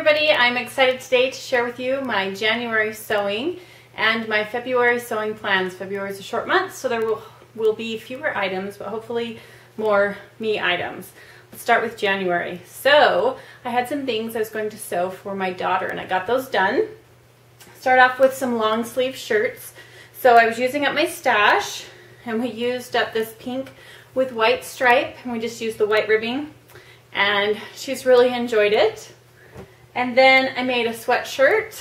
everybody. I'm excited today to share with you my January sewing and my February sewing plans. February is a short month, so there will be fewer items, but hopefully more me items. Let's start with January. So I had some things I was going to sew for my daughter, and I got those done. Start off with some long sleeve shirts. So I was using up my stash, and we used up this pink with white stripe, and we just used the white ribbing. And she's really enjoyed it. And then I made a sweatshirt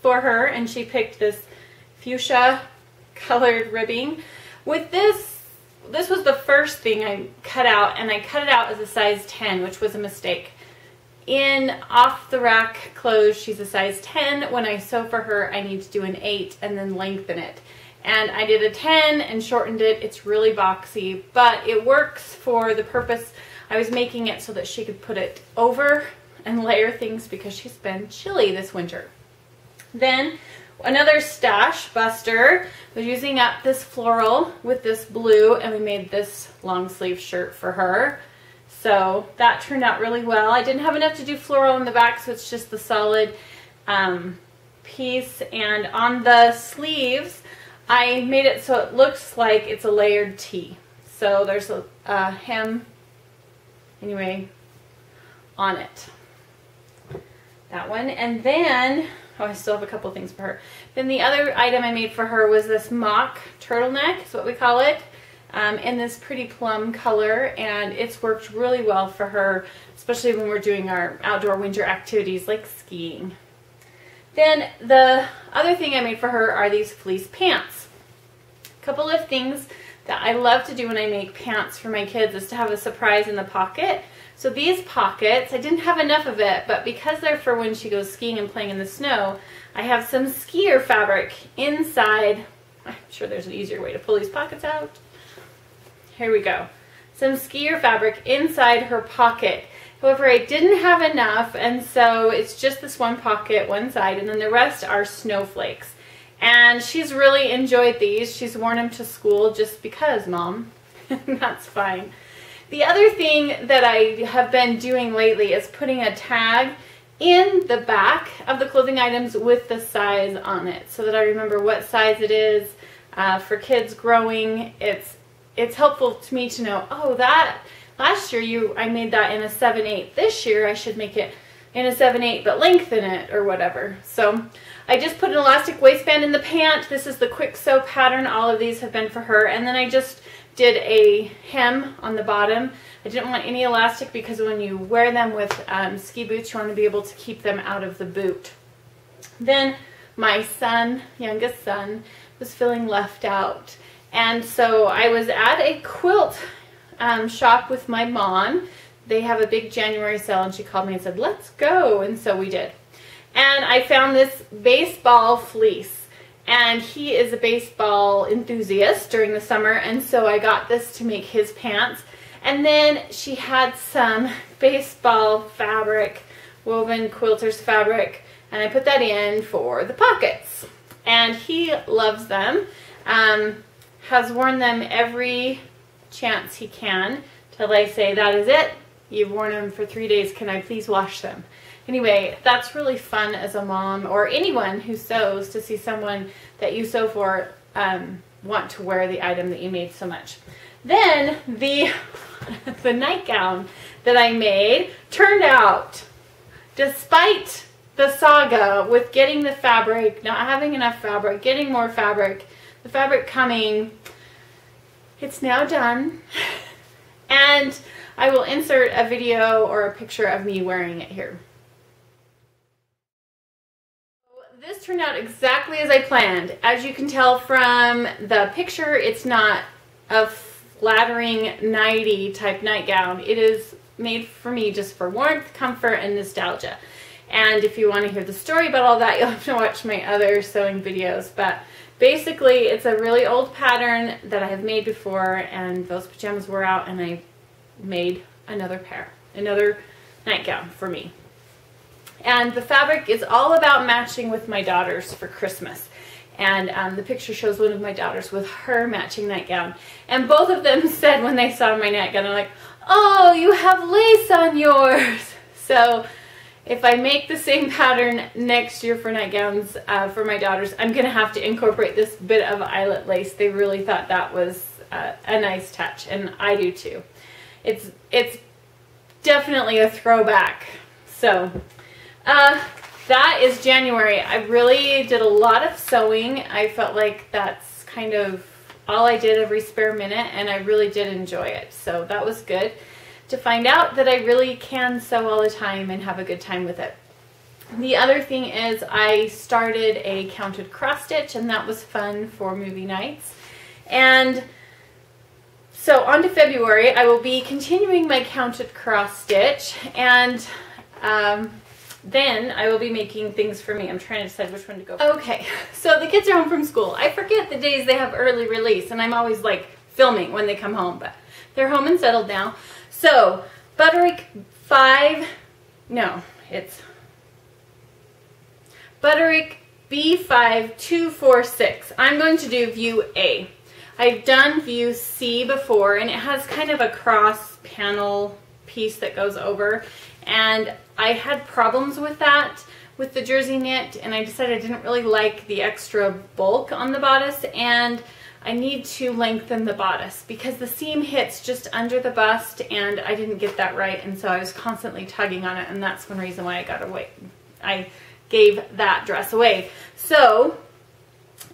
for her, and she picked this fuchsia colored ribbing. With this was the first thing I cut out, and I cut it out as a size 10, which was a mistake. In off the rack clothes, she's a size 10. When I sew for her, I need to do an 8 and then lengthen it. And I did a 10 and shortened it. It's really boxy, but it works for the purpose. I was making it so that she could put it over and layer things because she's been chilly this winter. Then another stash buster, was using up this floral with this blue, and we made this long sleeve shirt for her. So that turned out really well. I didn't have enough to do floral in the back, so it's just the solid piece. And on the sleeves, I made it so it looks like it's a layered tee. So there's a hem anyway on it. That one. And then, oh, I still have a couple things for her. Then the other item I made for her was this mock turtleneck, is what we call it, in this pretty plum color, and it's worked really well for her, especially when we're doing our outdoor winter activities like skiing. Then the other thing I made for her are these fleece pants. A couple of things that I love to do when I make pants for my kids is to have a surprise in the pocket. So these pockets, I didn't have enough of it, but because they're for when she goes skiing and playing in the snow, I have some skier fabric inside. I'm sure there's an easier way to pull these pockets out. Here we go. Some skier fabric inside her pocket. However, I didn't have enough, and so it's just this one pocket, one side, and then the rest are snowflakes. And she's really enjoyed these. She's worn them to school just because, Mom. That's fine. The other thing that I have been doing lately is putting a tag in the back of the clothing items with the size on it so that I remember what size it is. For kids growing, it's helpful to me to know, oh, that last year I made that in a 7/8. This year I should make it in a 7/8 but lengthen it or whatever. So I just put an elastic waistband in the pant. This is the quick sew pattern. All of these have been for her. And then I just did a hem on the bottom. I didn't want any elastic because when you wear them with ski boots, you want to be able to keep them out of the boot. Then my son, youngest son, was feeling left out. And so I was at a quilt shop with my mom. They have a big January sale, and she called me and said, let's go. And so we did. And I found this baseball fleece. And he is a baseball enthusiast during the summer, and so I got this to make his pants. And then she had some baseball fabric, woven quilter's fabric, and I put that in for the pockets. And he loves them, has worn them every chance he can, till I say, that is it, you've worn them for 3 days, can I please wash them? Anyway, that's really fun as a mom or anyone who sews to see someone that you sew for want to wear the item that you made so much. Then the nightgown that I made turned out, despite the saga with getting the fabric, not having enough fabric, getting more fabric, the fabric coming, it's now done. And I will insert a video or a picture of me wearing it here. This turned out exactly as I planned. As you can tell from the picture, it's not a flattering nighty type nightgown. It is made for me just for warmth, comfort, and nostalgia. And if you want to hear the story about all that, you'll have to watch my other sewing videos. But basically, it's a really old pattern that I have made before, and those pajamas wore out, and I made another pair, another nightgown for me. And the fabric is all about matching with my daughters for Christmas. And the picture shows one of my daughters with her matching nightgown. And both of them said when they saw my nightgown, they're like, oh, you have lace on yours. So If I make the same pattern next year for nightgowns for my daughters, I'm going to have to incorporate this bit of eyelet lace. They really thought that was a nice touch, and I do too. It's definitely a throwback. So that is January. I really did a lot of sewing. I felt like that's kind of all I did every spare minute, and I really did enjoy it. So that was good to find out that I really can sew all the time and have a good time with it. The other thing is I started a counted cross stitch, and that was fun for movie nights. And so on to February, I will be continuing my counted cross stitch, and then I will be making things for me. I'm trying to decide which one to go for. Okay, so the kids are home from school. I forget the days they have early release, and I'm always like filming when they come home, but they're home and settled now. So, Butterick B5246. I'm going to do view A. I've done view C before, and it has kind of a cross panel piece that goes over, and I had problems with that with the jersey knit, and I decided I didn't really like the extra bulk on the bodice, and I need to lengthen the bodice because the seam hits just under the bust, and I didn't get that right, and so I was constantly tugging on it, and that's one reason why I gave that dress away. So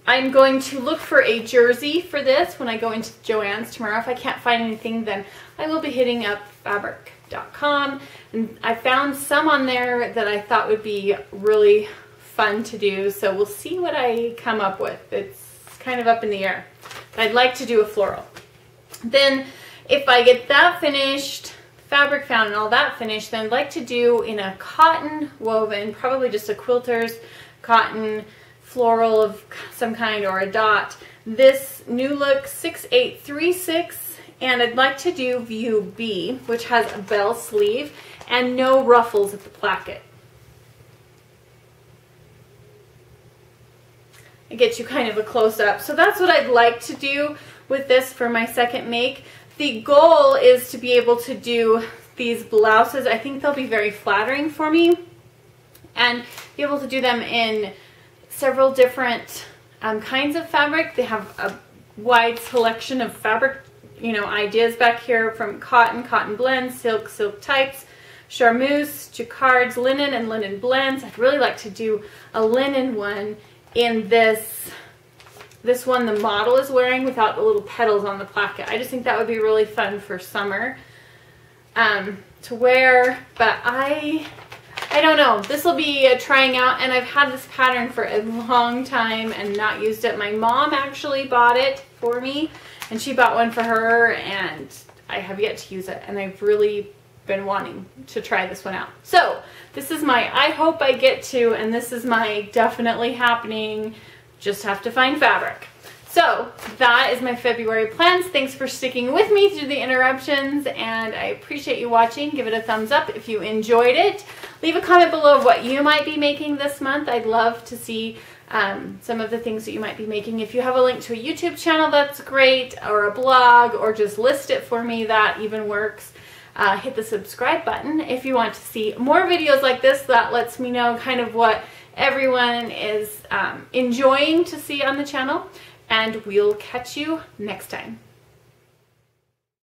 I'm going to look for a jersey for this when I go into Joann's tomorrow. If I can't find anything, then I will be hitting up Fabric.com, and I found some on there that I thought would be really fun to do, so we'll see what I come up with. It's kind of up in the air. I'd like to do a floral. Then if I get that finished, fabric found and all that finished, then I'd like to do in a cotton woven, probably just a quilter's cotton floral of some kind or a dot, this New Look 6836, and I'd like to do view B, which has a bell sleeve and no ruffles at the placket. Get you kind of a close-up. So that's what I'd like to do with this for my second make. The goal is to be able to do these blouses. I think they'll be very flattering for me, and be able to do them in several different kinds of fabric. They have a wide selection of fabric, you know, ideas back here, from cotton, cotton blends, silk, silk types, charmeuse, jacquards, linen, and linen blends. I'd really like to do a linen one in this one the model is wearing without the little petals on the placket. I just think that would be really fun for summer to wear, but I don't know. This will be a trying out, and I've had this pattern for a long time and not used it. My mom actually bought it for me, and she bought one for her, and I have yet to use it, and I've really been wanting to try this one out. So this is my I hope I get to, and this is my definitely happening, just have to find fabric. So that is my February plans. Thanks for sticking with me through the interruptions, and I appreciate you watching. Give it a thumbs up if you enjoyed it. Leave a comment below of what you might be making this month. I'd love to see some of the things that you might be making. If you have a link to a YouTube channel, that's great, or a blog, or just list it for me, that even works. Hit the subscribe button if you want to see more videos like this. That lets me know kind of what everyone is enjoying to see on the channel, and we'll catch you next time.